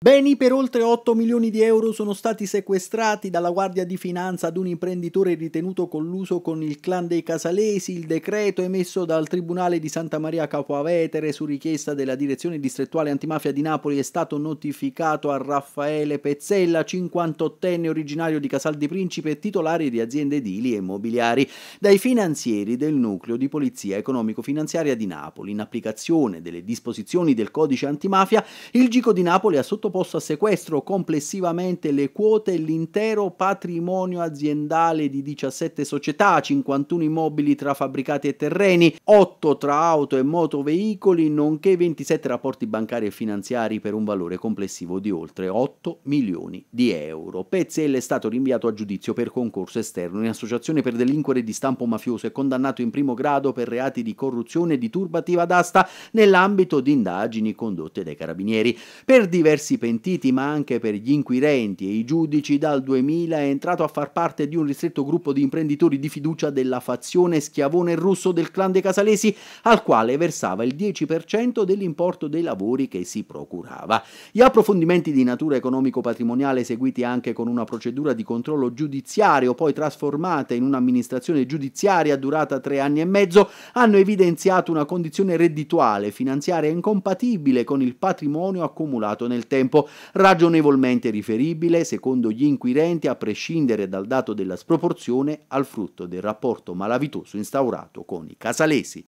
Beni per oltre 8 milioni di euro sono stati sequestrati dalla Guardia di Finanza ad un imprenditore ritenuto colluso con il clan dei Casalesi. Il decreto emesso dal Tribunale di Santa Maria Capua Vetere su richiesta della Direzione Distrettuale Antimafia di Napoli è stato notificato a Raffaele Pezzella, 58enne originario di Casal di Principe e titolare di aziende edili e immobiliari, dai finanzieri del Nucleo di Polizia Economico-Finanziaria di Napoli. In applicazione delle disposizioni del Codice Antimafia, il GICO di Napoli ha sottoposto a sequestro complessivamente le quote e l'intero patrimonio aziendale di 17 società, 51 immobili tra fabbricati e terreni, 8 tra auto e motoveicoli, nonché 27 rapporti bancari e finanziari per un valore complessivo di oltre 8 milioni di euro. Pezzella è stato rinviato a giudizio per concorso esterno in associazione per delinquere di stampo mafioso e condannato in primo grado per reati di corruzione e di turbativa d'asta nell'ambito di indagini condotte dai carabinieri. Per diversi pentiti, ma anche per gli inquirenti e i giudici, dal 2000 è entrato a far parte di un ristretto gruppo di imprenditori di fiducia della fazione Schiavone Russo del clan dei Casalesi, al quale versava il 10% dell'importo dei lavori che si procurava. Gli approfondimenti di natura economico-patrimoniale, seguiti anche con una procedura di controllo giudiziario poi trasformata in un'amministrazione giudiziaria durata 3 anni e mezzo, hanno evidenziato una condizione reddituale finanziaria incompatibile con il patrimonio accumulato nel tempo, ragionevolmente riferibile, secondo gli inquirenti, a prescindere dal dato della sproporzione, al frutto del rapporto malavitoso instaurato con i Casalesi.